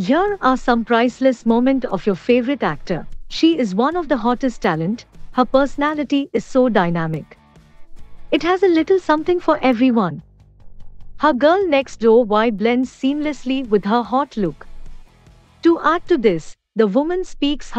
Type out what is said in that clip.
Here are some priceless moments of your favorite actor. She is one of the hottest talent. Her personality is so dynamic. It has a little something for everyone. Her girl next door vibe blends seamlessly with her hot look. To add to this, the woman speaks her